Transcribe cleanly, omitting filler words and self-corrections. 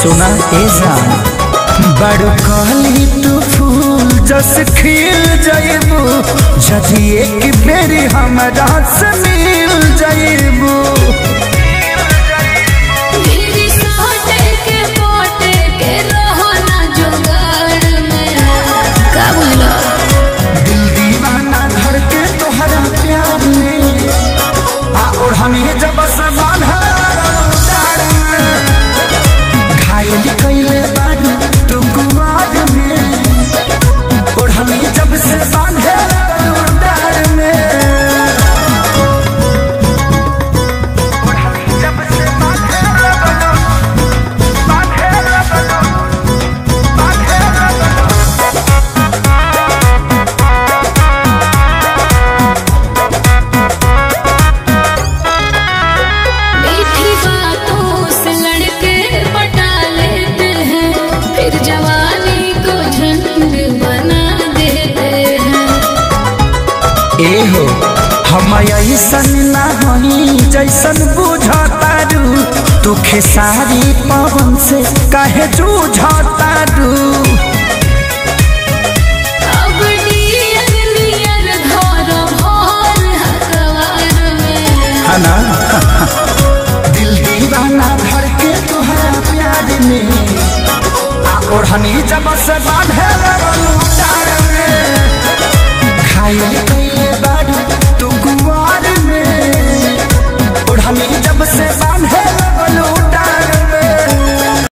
सुना ए जान बड़ कहली तू फूल जस खिल जाइबू जदि एक बेरी हमरा से मिल जाइबू मेरी सोटे के रहो ना जुगाड़ में का बोलो दिल दीवाना धर के तोहरा प्यार में आ और हमें जब सवाल हो हम ऐसा ना होई जैसन बुझा तारू तू खेसारी पवन से कहे जूझा तारू अब नियर नियर धर भर हकवार में है ना दिल दीवाना धर के तोहरा प्यार में और हनी जब से